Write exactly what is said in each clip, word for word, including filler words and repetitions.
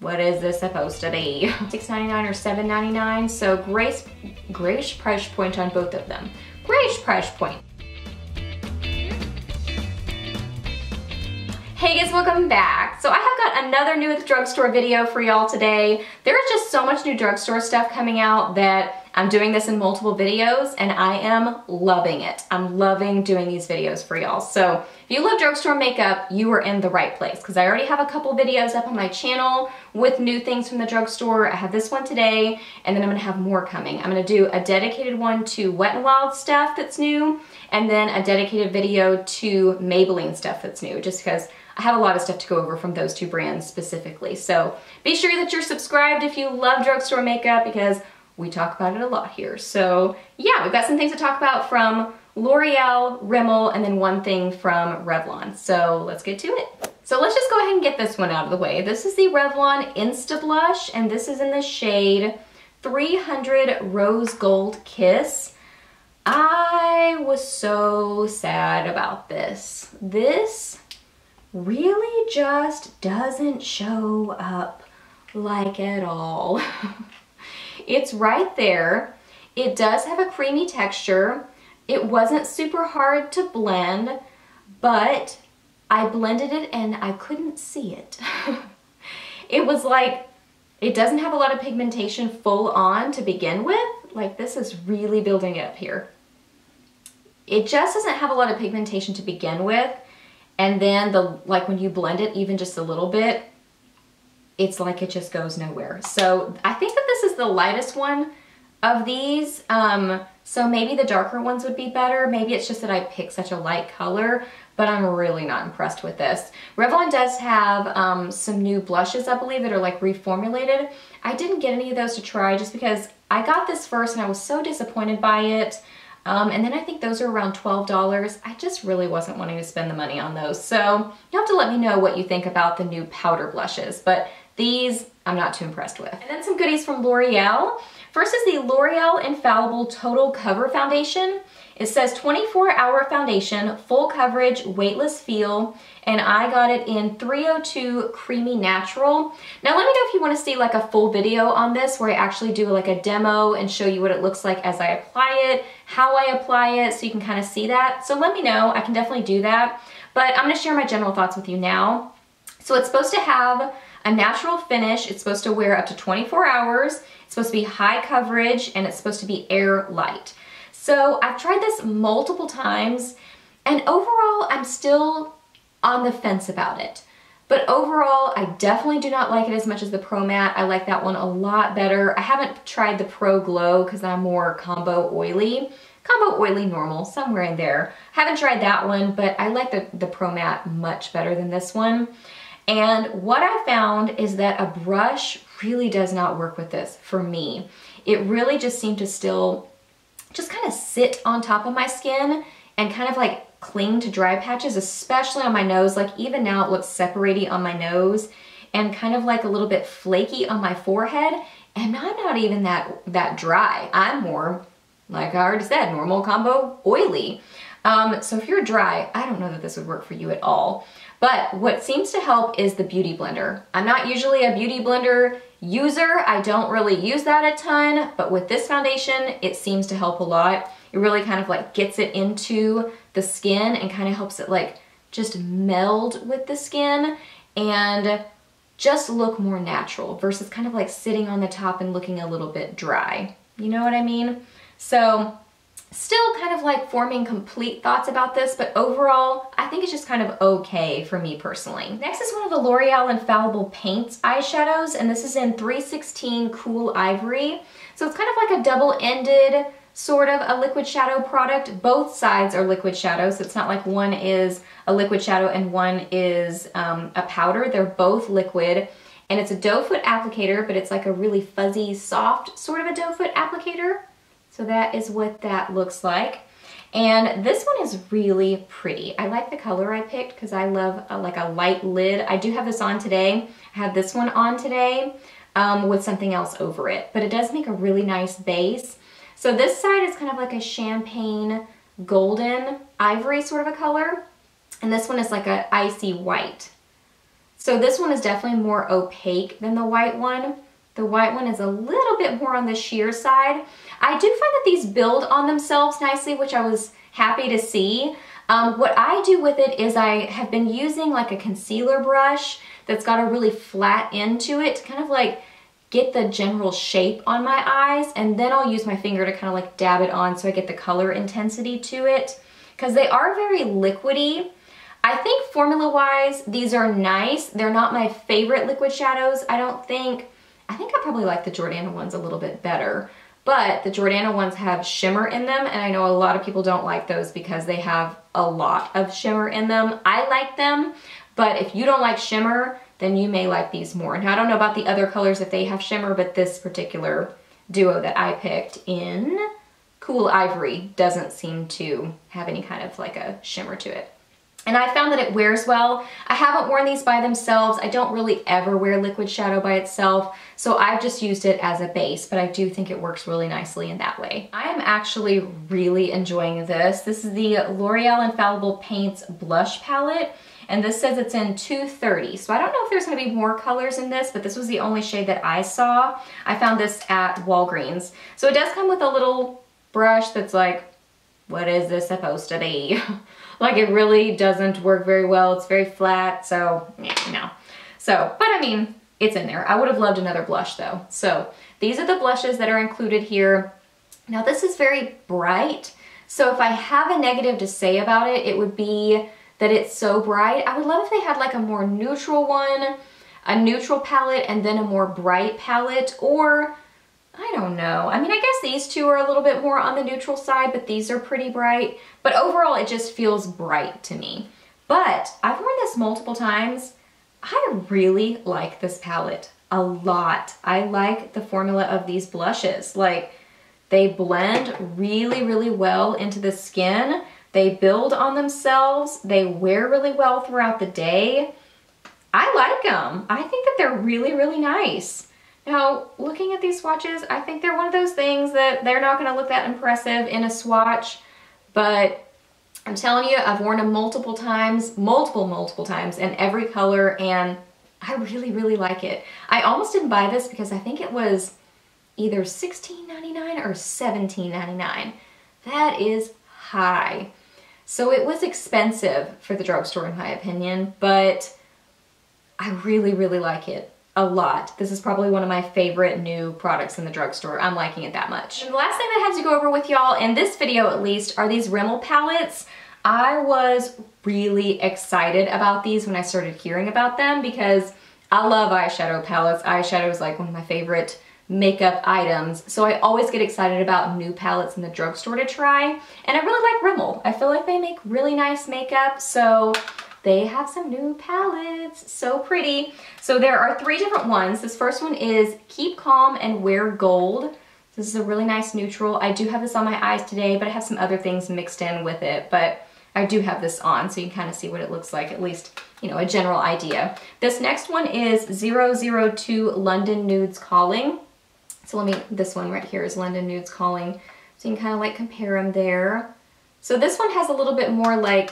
What is this supposed to be? six ninety-nine or seven ninety-nine, so grace, grayish price point on both of them. Grayish price point. Hey guys, welcome back. So I have got another new at the drugstore video for y'all today. There is just so much new drugstore stuff coming out that I'm doing this in multiple videos and I am loving it. I'm loving doing these videos for y'all. So if you love drugstore makeup, you are in the right place because I already have a couple videos up on my channel with new things from the drugstore. I have this one today and then I'm gonna have more coming. I'm gonna do a dedicated one to Wet n Wild stuff that's new and then a dedicated video to Maybelline stuff that's new just because I have a lot of stuff to go over from those two brands specifically. So be sure that you're subscribed if you love drugstore makeup because we talk about it a lot here. So yeah, we've got some things to talk about from L'Oreal, Rimmel, and then one thing from Revlon. So let's get to it. So let's just go ahead and get this one out of the way. This is the Revlon Instablush and this is in the shade three hundred Rose Gold Kiss. I was so sad about this. This really just doesn't show up like at all. It's right there. It does have a creamy texture. It wasn't super hard to blend, but I blended it and I couldn't see it. It was like, it doesn't have a lot of pigmentation full on to begin with. Like this is really building up here. It just doesn't have a lot of pigmentation to begin with. And then the like when you blend it even just a little bit, it's like it just goes nowhere. So I think that this is the lightest one of these. Um, so maybe the darker ones would be better. Maybe it's just that I picked such a light color, but I'm really not impressed with this. Revlon does have um, some new blushes, I believe, that are like reformulated. I didn't get any of those to try just because I got this first and I was so disappointed by it. Um, and then I think those are around twelve dollars. I just really wasn't wanting to spend the money on those. So you'll have to let me know what you think about the new powder blushes, but these I'm not too impressed with. And then some goodies from L'Oreal. First is the L'Oreal Infallible Total Cover Foundation. It says twenty-four hour foundation, full coverage, weightless feel, and I got it in three oh two Creamy Natural. Now let me know if you want to see like a full video on this where I actually do like a demo and show you what it looks like as I apply it, how I apply it, so you can kind of see that. So let me know, I can definitely do that. But I'm going to share my general thoughts with you now. So it's supposed to have a natural finish, it's supposed to wear up to twenty-four hours, it's supposed to be high coverage, and it's supposed to be air light. So I've tried this multiple times, and overall I'm still on the fence about it. But overall, I definitely do not like it as much as the Pro Matte. I like that one a lot better. I haven't tried the Pro Glow because I'm more combo oily. Combo oily normal, somewhere in there. I haven't tried that one, but I like the, the Pro Matte much better than this one. And what I found is that a brush really does not work with this for me. It really just seemed to still just kind of sit on top of my skin and kind of like cling to dry patches, especially on my nose. Like even now it looks separatey on my nose and kind of like a little bit flaky on my forehead. And I'm not even that, that dry. I'm more, like I already said, normal combo oily. Um, so if you're dry, I don't know that this would work for you at all. But what seems to help is the Beauty Blender. I'm not usually a Beauty Blender user. I don't really use that a ton, but with this foundation, it seems to help a lot. It really kind of like gets it into the skin and kind of helps it like just meld with the skin and just look more natural versus kind of like sitting on the top and looking a little bit dry. You know what I mean? So still kind of like forming complete thoughts about this, but overall, I think it's just kind of okay for me personally. Next is one of the L'Oreal Infallible Paints eyeshadows, and this is in three sixteen Cool Ivory. So it's kind of like a double-ended sort of a liquid shadow product. Both sides are liquid shadows, so it's not like one is a liquid shadow and one is um, a powder. They're both liquid. And it's a doe foot applicator, but it's like a really fuzzy, soft sort of a doe foot applicator. So that is what that looks like. And this one is really pretty. I like the color I picked because I love a, like a light lid. I do have this on today. I have this one on today um, with something else over it, but it does make a really nice base. So this side is kind of like a champagne golden ivory sort of a color. And this one is like an icy white. So this one is definitely more opaque than the white one. The white one is a little bit more on the sheer side. I do find that these build on themselves nicely, which I was happy to see. Um, what I do with it is I have been using like a concealer brush that's got a really flat end to it to kind of like get the general shape on my eyes, and then I'll use my finger to kind of like dab it on so I get the color intensity to it, because they are very liquidy. I think formula-wise, these are nice. They're not my favorite liquid shadows, I don't think. I think I probably like the Jordana ones a little bit better, but the Jordana ones have shimmer in them, and I know a lot of people don't like those because they have a lot of shimmer in them. I like them, but if you don't like shimmer, then you may like these more. Now, I don't know about the other colors if they have shimmer, but this particular duo that I picked in Cool Ivory doesn't seem to have any kind of like a shimmer to it. And I found that it wears well. I haven't worn these by themselves. I don't really ever wear liquid shadow by itself, so I've just used it as a base, but I do think it works really nicely in that way. I am actually really enjoying this. This is the L'Oreal Infallible Paints Blush Palette, and this says it's in two thirty. So I don't know if there's gonna be more colors in this, but this was the only shade that I saw. I found this at Walgreens. So it does come with a little brush that's like, what is this supposed to be? Like, it really doesn't work very well. It's very flat, so yeah, no. So, but I mean, it's in there. I would have loved another blush though. So these are the blushes that are included here. Now this is very bright. So if I have a negative to say about it, it would be that it's so bright. I would love if they had like a more neutral one, a neutral palette, and then a more bright palette, or I don't know. I mean, I guess these two are a little bit more on the neutral side, but these are pretty bright. But overall, it just feels bright to me. But I've worn this multiple times. I really like this palette a lot. I like the formula of these blushes. Like, they blend really, really well into the skin. They build on themselves. They wear really well throughout the day. I like them. I think that they're really, really nice. Now, looking at these swatches, I think they're one of those things that they're not going to look that impressive in a swatch, but I'm telling you, I've worn them multiple times, multiple, multiple times in every color, and I really, really like it. I almost didn't buy this because I think it was either sixteen ninety-nine or seventeen ninety-nine. That is high. So it was expensive for the drugstore in my opinion, but I really, really like it. A lot. This is probably one of my favorite new products in the drugstore. I'm liking it that much. And the last thing that I have to go over with y'all, in this video at least, are these Rimmel palettes. I was really excited about these when I started hearing about them because I love eyeshadow palettes. Eyeshadow is like one of my favorite makeup items, so I always get excited about new palettes in the drugstore to try, and I really like Rimmel. I feel like they make really nice makeup, so they have some new palettes, so pretty. So there are three different ones. This first one is Keep Calm and Wear Gold. This is a really nice neutral. I do have this on my eyes today, but I have some other things mixed in with it, but I do have this on so you can kind of see what it looks like, at least, you know, a general idea. This next one is zero zero two London Nudes Calling. So let me, this one right here is London Nudes Calling. So you can kind of like compare them there. So this one has a little bit more like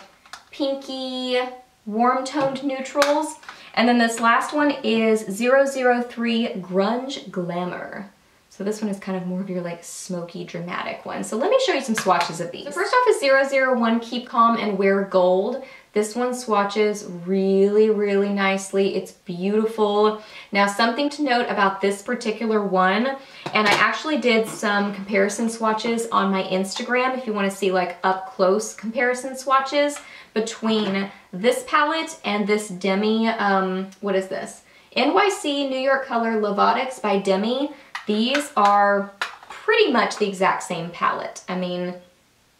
pinky, warm-toned neutrals. And then this last one is zero zero three Grunge Glamour. So this one is kind of more of your like smoky, dramatic one. So let me show you some swatches of these. So first off is zero zero one Keep Calm and Wear Gold. This one swatches really, really nicely. It's beautiful. Now, something to note about this particular one, and I actually did some comparison swatches on my Instagram if you want to see like up close comparison swatches between this palette and this Demi, um, what is this? N Y C New York Color Levotics by Demi. These are pretty much the exact same palette. I mean,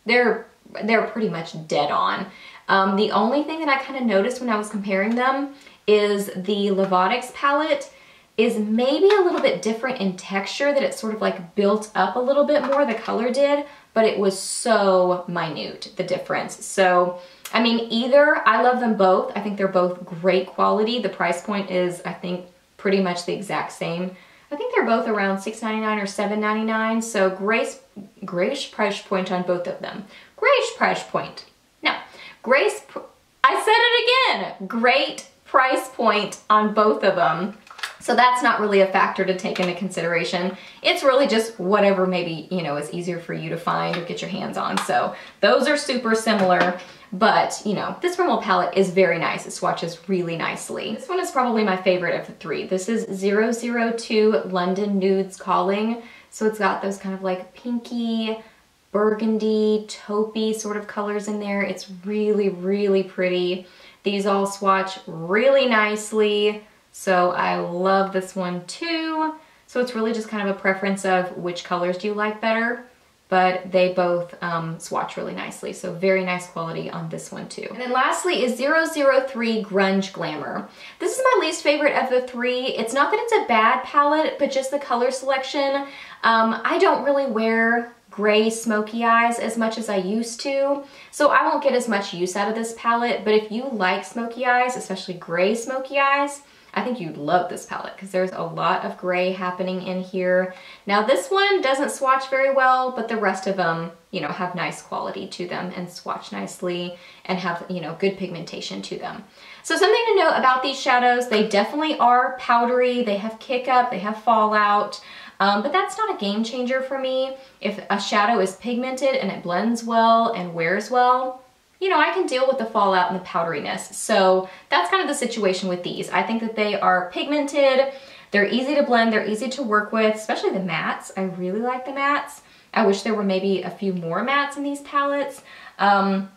they're, they're pretty much dead on. Um, the only thing that I kind of noticed when I was comparing them is the Levotics palette is maybe a little bit different in texture, that it sort of like built up a little bit more, the color did, but it was so minute, the difference. So, I mean, either, I love them both. I think they're both great quality. The price point is, I think, pretty much the exact same. I think they're both around six ninety-nine or seven ninety-nine, so grace, grayish price point on both of them. Grayish price point. No, grace, I said it again, great price point on both of them. So that's not really a factor to take into consideration. It's really just whatever maybe, you know, is easier for you to find or get your hands on. So those are super similar, but you know, this Rimmel palette is very nice. It swatches really nicely. This one is probably my favorite of the three. This is zero zero two London Nudes Calling. So it's got those kind of like pinky, burgundy, taupey sort of colors in there. It's really, really pretty. These all swatch really nicely. So I love this one too. So it's really just kind of a preference of which colors do you like better, but they both um, swatch really nicely. So very nice quality on this one too. And then lastly is zero zero three Grunge Glamour. This is my least favorite of the three. It's not that it's a bad palette, but just the color selection. Um, I don't really wear gray smoky eyes as much as I used to, so I won't get as much use out of this palette, but if you like smoky eyes, especially gray smoky eyes, I think you'd love this palette because there's a lot of gray happening in here. Now this one doesn't swatch very well, but the rest of them, you know, have nice quality to them and swatch nicely and have, you know, good pigmentation to them. So something to note about these shadows, they definitely are powdery, they have kick up, they have fallout, um, but that's not a game changer for me. If a shadow is pigmented and it blends well and wears well, you know, I can deal with the fallout and the powderiness. So that's kind of the situation with these. I think that they are pigmented, they're easy to blend, they're easy to work with, especially the mattes. I really like the mattes. I wish there were maybe a few more mattes in these palettes, um,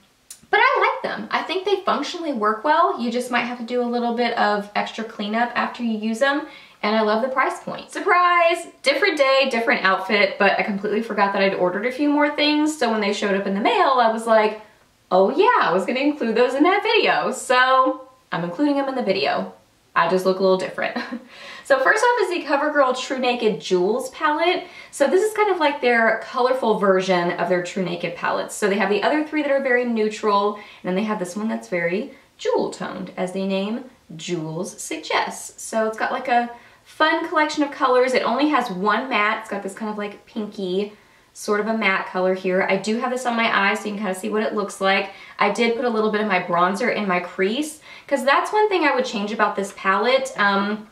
but I like them. I think they functionally work well. You just might have to do a little bit of extra cleanup after you use them. And I love the price point. Surprise! Different day, different outfit, but I completely forgot that I'd ordered a few more things. So when they showed up in the mail, I was like, oh yeah, I was gonna include those in that video. So I'm including them in the video. I just look a little different. So first off is the CoverGirl True Naked Jewels palette. So this is kind of like their colorful version of their True Naked palettes. So they have the other three that are very neutral, and then they have this one that's very jewel toned, as the name Jewels suggests. So it's got like a fun collection of colors. It only has one matte. It's got this kind of like pinky, sort of a matte color here. I do have this on my eye so you can kind of see what it looks like. I did put a little bit of my bronzer in my crease because that's one thing I would change about this palette. Um,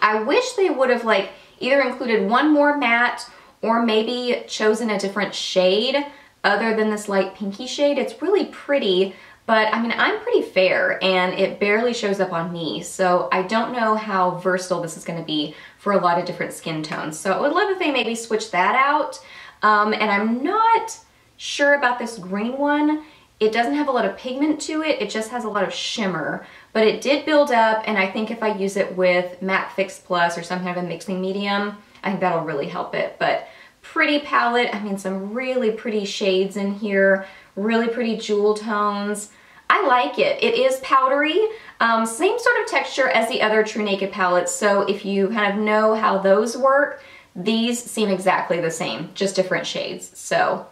I wish they would have like either included one more matte or maybe chosen a different shade other than this light pinky shade. It's really pretty, but I mean, I'm pretty fair and it barely shows up on me. So I don't know how versatile this is gonna be for a lot of different skin tones. So I would love if they maybe switch that out. Um, and I'm not sure about this green one. It doesn't have a lot of pigment to it, it just has a lot of shimmer, but it did build up, and I think if I use it with MAC Fix Plus or some kind of a mixing medium, I think that'll really help it. But pretty palette, I mean some really pretty shades in here, really pretty jewel tones. I like it. It is powdery, um, same sort of texture as the other True Naked palettes, so if you kind of know how those work, these seem exactly the same, just different shades. So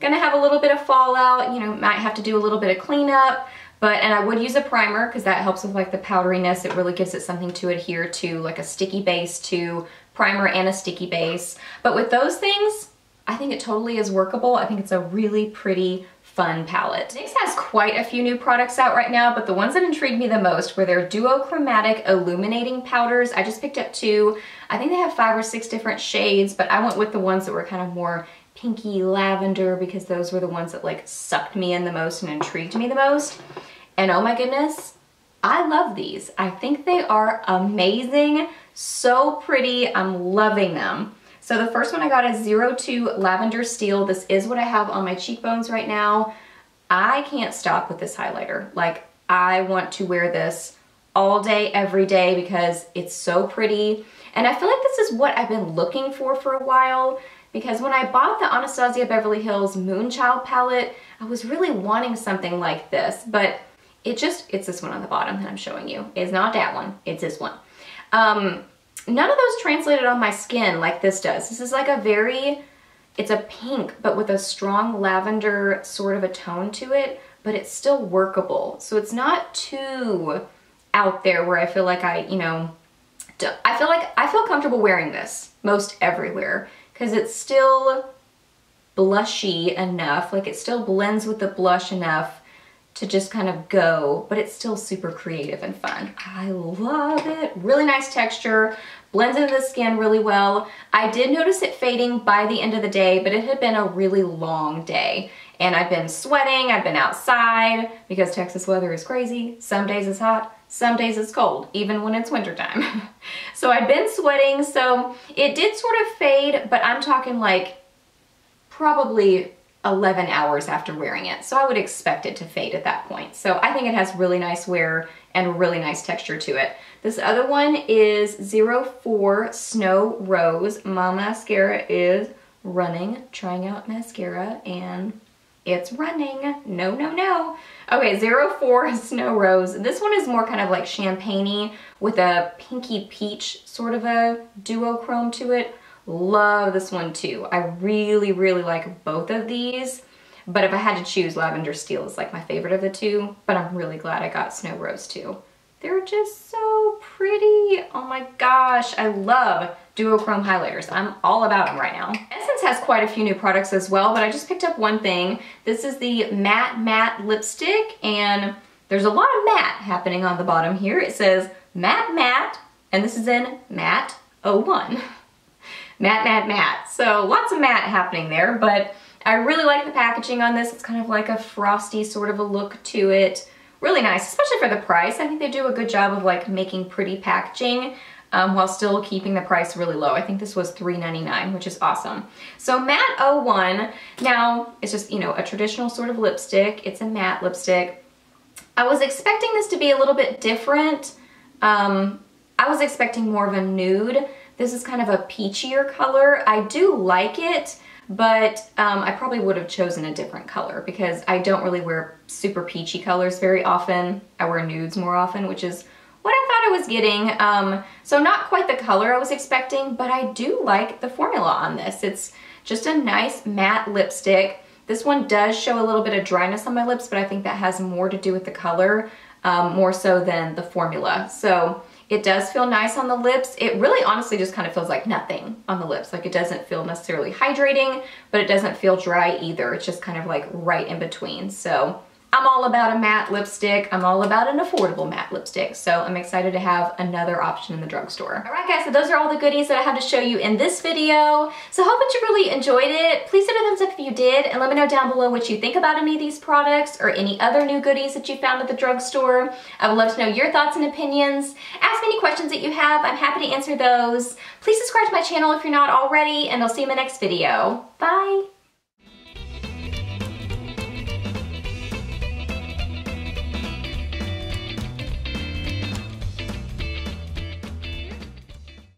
gonna have a little bit of fallout, you know, might have to do a little bit of cleanup, but, and I would use a primer because that helps with like the powderiness. It really gives it something to adhere to, like a sticky base to, primer and a sticky base. But with those things, I think it totally is workable. I think it's a really pretty, fun palette. NYX has quite a few new products out right now, but the ones that intrigued me the most were their duochromatic illuminating powders. I just picked up two. I think they have five or six different shades, but I went with the ones that were kind of more pinky lavender because those were the ones that like sucked me in the most and intrigued me the most. And oh my goodness, I love these. I think they are amazing, so pretty, I'm loving them. So the first one I got is zero two Lavender Steel. This is what I have on my cheekbones right now. I can't stop with this highlighter. Like, I want to wear this all day, every day, because it's so pretty. And I feel like this is what I've been looking for for a while, because when I bought the Anastasia Beverly Hills Moonchild palette, I was really wanting something like this, but it just, it's this one on the bottom that I'm showing you. It's not that one, it's this one. Um, None of those translated on my skin like this does. This is like a very, it's a pink, but with a strong lavender sort of a tone to it, but it's still workable. So it's not too out there where I feel like I, you know, I feel like I feel comfortable wearing this most everywhere because it's still blushy enough, like it still blends with the blush enough to just kind of go, but it's still super creative and fun. I love it. Really nice texture, blends into the skin really well. I did notice it fading by the end of the day, but it had been a really long day. And I've been sweating, I've been outside, because Texas weather is crazy. Some days it's hot, some days it's cold, even when it's wintertime. So I've been sweating, so it did sort of fade, but I'm talking like probably eleven hours after wearing it. So I would expect it to fade at that point. So I think it has really nice wear and really nice texture to it. This other one is zero four Snow Rose. My mascara is running, trying out mascara, and it's running. No, no, no. Okay, zero four Snow Rose. This one is more kind of like champagne-y with a pinky peach sort of a duochrome to it. Love this one too. I really, really like both of these, but if I had to choose, Lavender Steel is like my favorite of the two, but I'm really glad I got Snow Rose too. They're just so pretty. Oh my gosh, I love duochrome highlighters. I'm all about them right now. Essence has quite a few new products as well, but I just picked up one thing. This is the Matte Matte lipstick, and there's a lot of matte happening on the bottom here. It says Matte Matte, and this is in Matte oh one. Matte, matte, matte. So lots of matte happening there, but I really like the packaging on this. It's kind of like a frosty sort of a look to it. Really nice, especially for the price. I think they do a good job of like making pretty packaging um, while still keeping the price really low. I think this was three ninety-nine, which is awesome. So Matte oh one, now it's just, you know, a traditional sort of lipstick. It's a matte lipstick. I was expecting this to be a little bit different. Um, I was expecting more of a nude. This is kind of a peachier color. I do like it, but um, I probably would have chosen a different color because I don't really wear super peachy colors very often. I wear nudes more often, which is what I thought I was getting. Um, so not quite the color I was expecting, but I do like the formula on this. It's just a nice matte lipstick. This one does show a little bit of dryness on my lips, but I think that has more to do with the color, um, more so than the formula. So it does feel nice on the lips. It really honestly just kind of feels like nothing on the lips. Like it doesn't feel necessarily hydrating, but it doesn't feel dry either. It's just kind of like right in between. So I'm all about a matte lipstick. I'm all about an affordable matte lipstick. So I'm excited to have another option in the drugstore. All right guys, so those are all the goodies that I have to show you in this video. So I hope that you really enjoyed it. Please hit a thumbs up if you did, and let me know down below what you think about any of these products or any other new goodies that you found at the drugstore. I would love to know your thoughts and opinions. Ask me any questions that you have. I'm happy to answer those. Please subscribe to my channel if you're not already, and I'll see you in my next video. Bye.